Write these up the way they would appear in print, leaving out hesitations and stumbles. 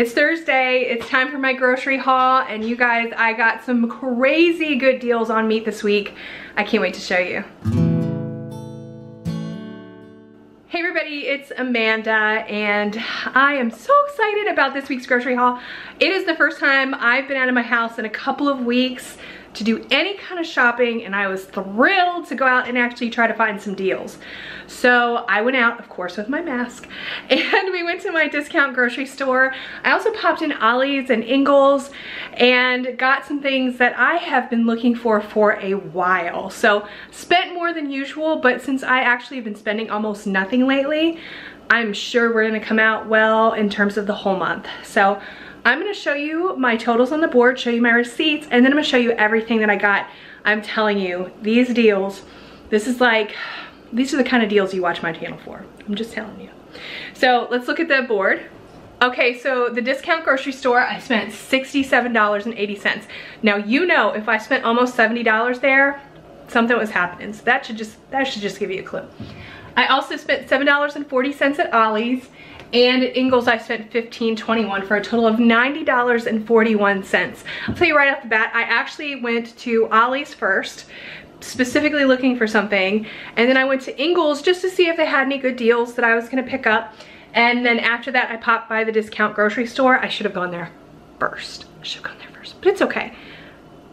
It's Thursday, it's time for my grocery haul, and you guys, I got some crazy good deals on meat this week. I can't wait to show you. Hey everybody, it's Amanda, and I am so excited about this week's grocery haul. It is the first time I've been out of my house in a couple of weeks to do any kind of shopping, and I was thrilled to go out and actually try to find some deals. So I went out, of course, with my mask, and we went to my discount grocery store. I also popped in Ollie's and Ingles and got some things that I have been looking for a while. So spent more than usual, but since I actually have been spending almost nothing lately, I'm sure we're gonna come out well in terms of the whole month. So I'm gonna show you my totals on the board, show you my receipts, and then I'm gonna show you everything that I got. I'm telling you, these deals, these are the kind of deals you watch my channel for. I'm just telling you. So let's look at the board. Okay, so the discount grocery store, I spent $67.80. Now you know if I spent almost $70 there, something was happening. So that should just give you a clue. I also spent $7.40 at Ollie's, and at Ingles I spent $15.21 for a total of $90.41. I'll tell you right off the bat, I actually went to Ollie's first, specifically looking for something, and then I went to Ingles just to see if they had any good deals that I was gonna pick up, and then after that I popped by the discount grocery store. I should have gone there first. But it's okay.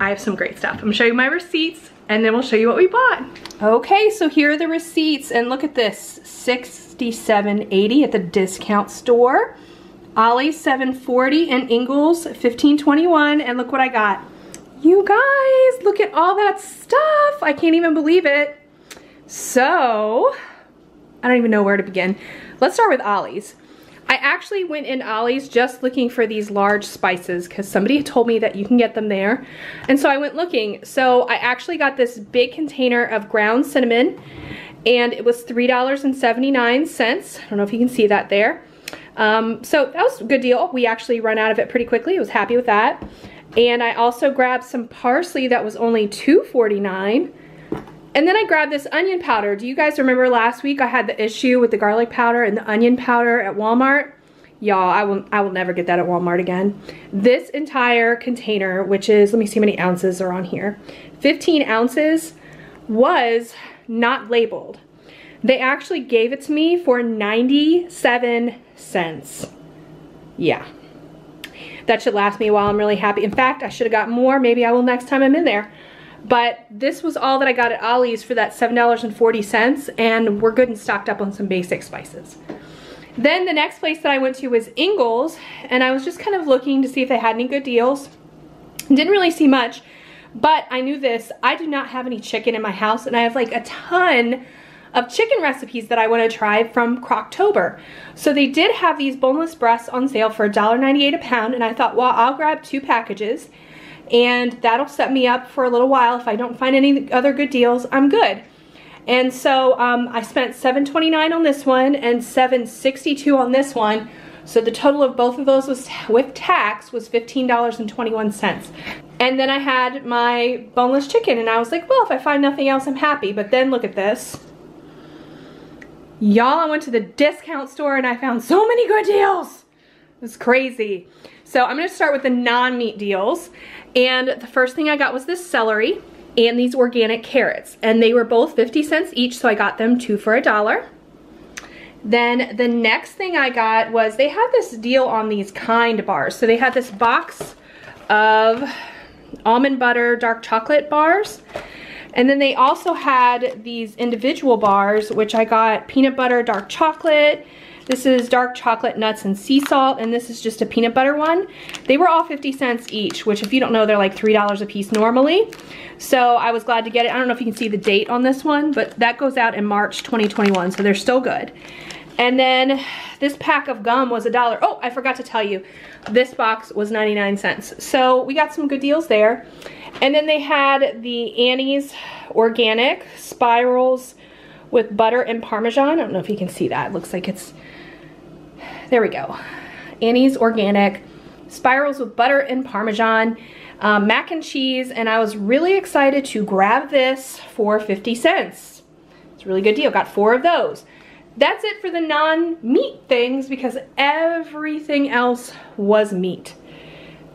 I have some great stuff. I'm gonna show you my receipts, and then we'll show you what we bought. Okay, so here are the receipts, and look at this, $67.80 at the discount store, Ollie's $7.40, and Ingles $15.21, and look what I got. You guys, look at all that stuff. I can't even believe it. So, I don't even know where to begin. Let's start with Ollie's. I actually went in Ollie's just looking for these large spices because somebody had told me that you can get them there. And so I went looking. So I actually got this big container of ground cinnamon, and it was $3.79. I don't know if you can see that there. So that was a good deal. We actually run out of it pretty quickly. I was happy with that. And I also grabbed some parsley that was only $2.49. And then I grabbed this onion powder. Do you guys remember last week I had the issue with the garlic powder and the onion powder at Walmart? Y'all, I will never get that at Walmart again. This entire container, which is, let me see how many ounces are on here, 15 ounces, was not labeled. They actually gave it to me for 97 cents. Yeah. That should last me a while. I'm really happy. In fact, I should have got more. Maybe I will next time I'm in there. But this was all that I got at Ollie's for that $7.40, and we're good and stocked up on some basic spices. Then the next place that I went to was Ingles, and I was just kind of looking to see if they had any good deals. Didn't really see much, but I knew this. I do not have any chicken in my house, and I have like a ton of chicken recipes that I want to try from Crocktober. So they did have these boneless breasts on sale for $1.98 a pound, and I thought, well, I'll grab 2 packages. And that'll set me up for a little while. If I don't find any other good deals, I'm good. And so I spent $7.29 on this one and $7.62 on this one. So the total of both of those was, with tax, was $15.21. And then I had my boneless chicken, and I was like, well, if I find nothing else, I'm happy. But then look at this. Y'all, I went to the discount store and I found so many good deals. It was crazy. So I'm gonna start with the non-meat deals. And the first thing I got was this celery and these organic carrots. And they were both 50 cents each, so I got them 2 for $1. Then the next thing I got was, they had this deal on these KIND bars. So they had this box of almond butter dark chocolate bars. And then they also had these individual bars, which I got peanut butter dark chocolate. This is dark chocolate, nuts, and sea salt, and this is just a peanut butter one. They were all 50 cents each, which if you don't know, they're like $3 a piece normally. So I was glad to get it. I don't know if you can see the date on this one, but that goes out in March 2021, so they're still good. And then this pack of gum was $1. Oh, I forgot to tell you, this box was 99 cents. So we got some good deals there. And then they had the Annie's organic spirals with butter and Parmesan. I don't know if you can see that. It looks like it's, there we go. Annie's organic spirals with butter and Parmesan, mac and cheese, and I was really excited to grab this for 50 cents. It's a really good deal. Got 4 of those. that's it for the non-meat things because everything else was meat.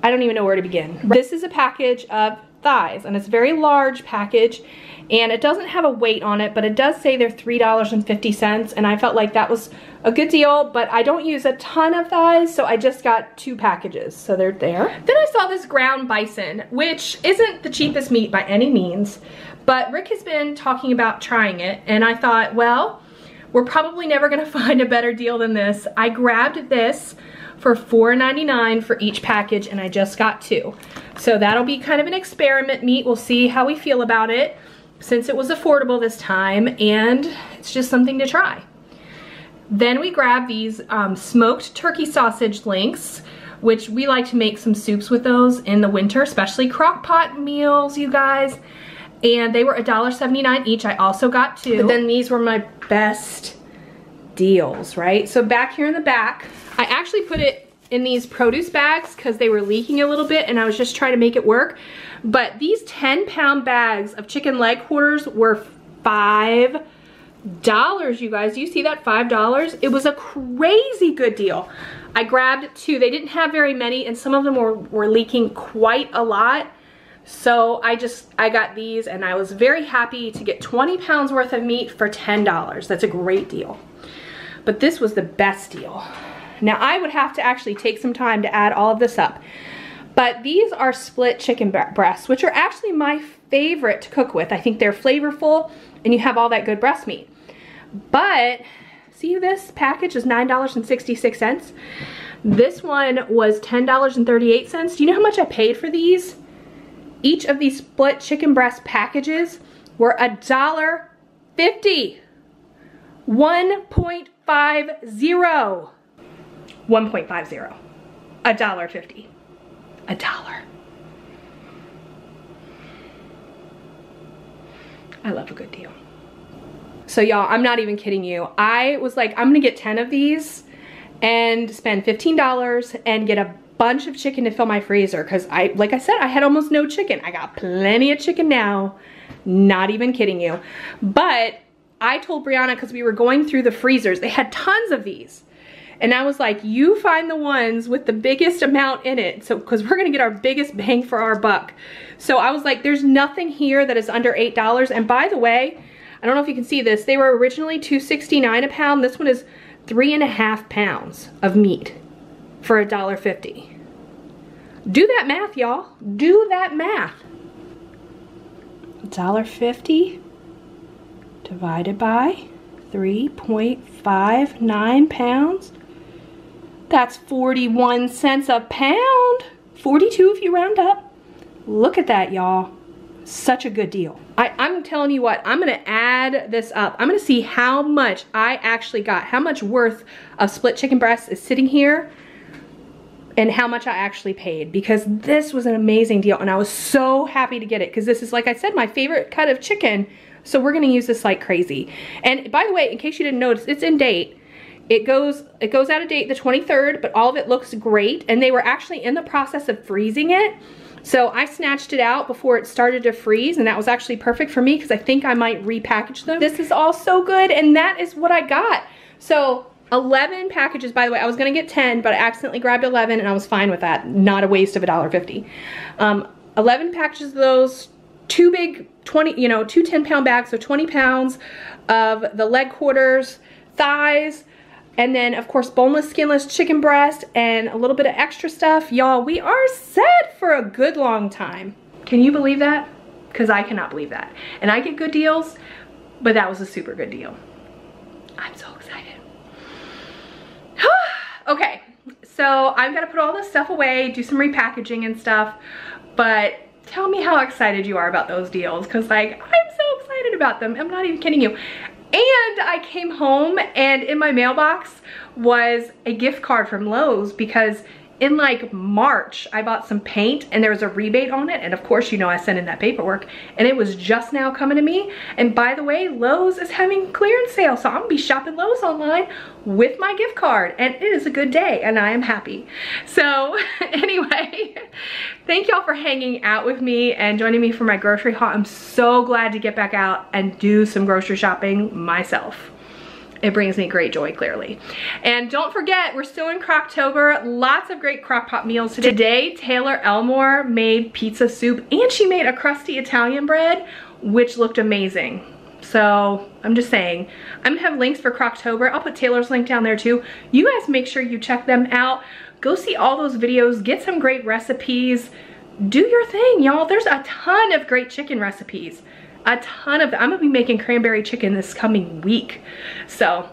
I don't even know where to begin. This is a package of thighs, and it's a very large package, and it doesn't have a weight on it, but it does say they're $3.50, and I felt like that was a good deal, but I don't use a ton of thighs, so I just got 2 packages, so they're there. Then I saw this ground bison, which isn't the cheapest meat by any means, but Rick has been talking about trying it, and I thought, well, we're probably never gonna find a better deal than this. I grabbed this for $4.99 for each package, and I just got 2. So that'll be kind of an experiment meat. We'll see how we feel about it since it was affordable this time, and it's just something to try. Then we grabbed these smoked turkey sausage links, which we like to make some soups with those in the winter, especially crock pot meals, you guys. And they were $1.79 each. I also got 2. But then these were my best deals, right? So back here in the back, I actually put it in these produce bags because they were leaking a little bit and I was just trying to make it work. But these 10-pound bags of chicken leg quarters were $5, you guys. Do you see that? $5. It was a crazy good deal. I grabbed 2. They didn't have very many, and some of them were leaking quite a lot. So I got these, and I was very happy to get 20 pounds worth of meat for $10. That's a great deal. But this was the best deal. Now I would have to actually take some time to add all of this up. But these are split chicken breasts, which are actually my favorite to cook with. I think they're flavorful and you have all that good breast meat. But see, this package is $9.66. This one was $10.38. Do you know how much I paid for these? Each of these split chicken breast packages were $1.50. 1.50. 1.50. $1.50. $1. I love a good deal. So y'all, I'm not even kidding you. I was like, I'm gonna get 10 of these and spend $15 and get a bunch of chicken to fill my freezer, because like I said, I had almost no chicken. I got plenty of chicken now. Not even kidding you. But I told Briana, because we were going through the freezers, they had tons of these. And I was like, you find the ones with the biggest amount in it, so because we're gonna get our biggest bang for our buck. So I was like, there's nothing here that is under $8. And by the way, I don't know if you can see this, they were originally $2.69 a pound. This one is 3.5 pounds of meat for $1.50. Do that math, y'all. Do that math. $1.50 divided by 3.59 pounds. That's 41 cents a pound. 42 if you round up. Look at that, y'all. Such a good deal. I'm telling you what, I'm gonna add this up. I'm gonna see how much I actually got, how much worth of split chicken breasts is sitting here, and how much I actually paid, because this was an amazing deal, and I was so happy to get it, because this is, like I said, my favorite cut of chicken. So we're gonna use this like crazy. And by the way, in case you didn't notice, it's in date. It goes out of date the 23rd, but all of it looks great. And they were actually in the process of freezing it. So I snatched it out before it started to freeze, and that was actually perfect for me because I think I might repackage them. This is all so good, and that is what I got. So 11 packages, by the way. I was gonna get 10, but I accidentally grabbed 11, and I was fine with that. Not a waste of $1.50. 11 packages of those, 2 big 20, you know, 2 10-pound bags, so 20 pounds of the leg quarters, thighs, and then of course boneless, skinless chicken breast, and a little bit of extra stuff. Y'all, we are set for a good long time. Can you believe that? Because I cannot believe that. And I get good deals, but that was a super good deal. I'm so excited. Okay, so I'm gonna put all this stuff away, do some repackaging and stuff, but tell me how excited you are about those deals, because like, I'm so excited about them. I'm not even kidding you. And I came home, and in my mailbox was a gift card from Lowe's, because in like March, I bought some paint and there was a rebate on it. And of course, you know, I sent in that paperwork, and it was just now coming to me. And by the way, Lowe's is having clearance sale. So I'm gonna be shopping Lowe's online with my gift card, and it is a good day, and I am happy. So anyway, thank y'all for hanging out with me and joining me for my grocery haul. I'm so glad to get back out and do some grocery shopping myself. it brings me great joy, clearly. And don't forget, we're still in Crocktober. Lots of great crock pot meals today. Today, Taylor Elmore made pizza soup, and she made a crusty Italian bread, which looked amazing. So I'm just saying, I'm gonna have links for Crocktober. I'll put Taylor's link down there too. You guys make sure you check them out. Go see all those videos, get some great recipes. Do your thing, y'all. There's a ton of great chicken recipes. A ton of them. I'm gonna be making cranberry chicken this coming week. So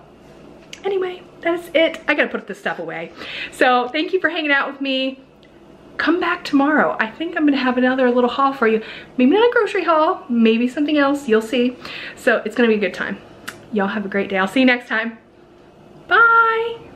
anyway, that's it. I gotta put this stuff away. So thank you for hanging out with me. Come back tomorrow. I think I'm gonna have another little haul for you. Maybe not a grocery haul, maybe something else, you'll see. So it's gonna be a good time. Y'all have a great day. I'll see you next time. Bye.